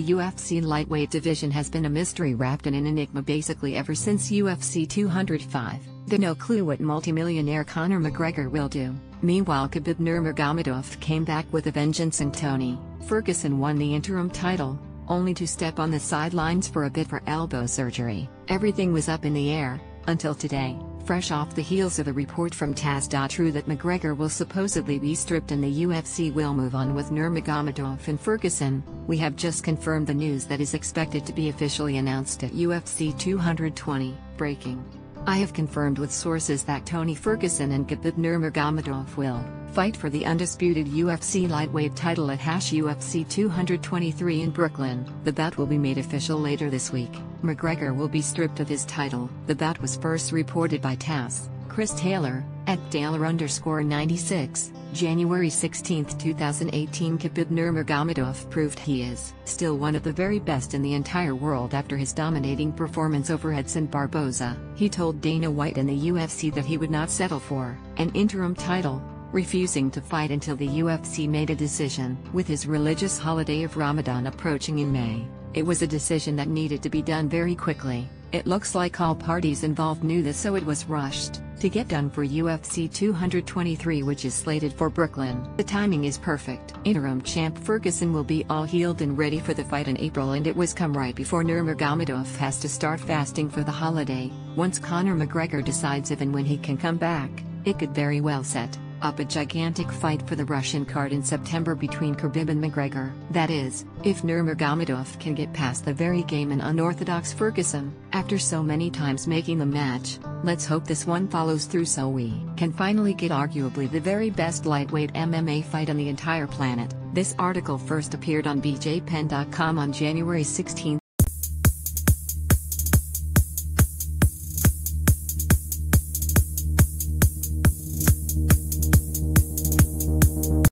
The UFC lightweight division has been a mystery wrapped in an enigma basically ever since UFC 205. There's no clue what multimillionaire Conor McGregor will do. Meanwhile, Khabib Nurmagomedov came back with a vengeance, and Tony Ferguson won the interim title, only to step on the sidelines for a bit for elbow surgery. Everything was up in the air until today, fresh off the heels of a report from TASS that McGregor will supposedly be stripped and the UFC will move on with Nurmagomedov and Ferguson. We have just confirmed the news that is expected to be officially announced at UFC 220. Breaking. I have confirmed with sources that Tony Ferguson and Khabib Nurmagomedov will fight for the undisputed UFC lightweight title at UFC 223 in Brooklyn. The bout will be made official later this week. McGregor will be stripped of his title. The bout was first reported by TASS, Chris Taylor, at Taylor_96, January 16, 2018. Khabib Nurmagomedov proved he is still one of the very best in the entire world after his dominating performance over Edson Barboza. He told Dana White and the UFC that he would not settle for an interim title, refusing to fight until the UFC made a decision. With his religious holiday of Ramadan approaching in May, it was a decision that needed to be done very quickly. It looks like all parties involved knew this, so it was rushed to get done for UFC 223, which is slated for Brooklyn. The timing is perfect. Interim champ Ferguson will be all healed and ready for the fight in April, and it was come right before Nurmagomedov has to start fasting for the holiday. Once Conor McGregor decides if and when he can come back, it could very well set up a gigantic fight for the Russian card in September between Khabib and McGregor. That is, if Nurmagomedov can get past the very game and unorthodox Ferguson, after so many times making the match. Let's hope this one follows through so we can finally get arguably the very best lightweight MMA fight on the entire planet. This article first appeared on BJPenn.com on January 16.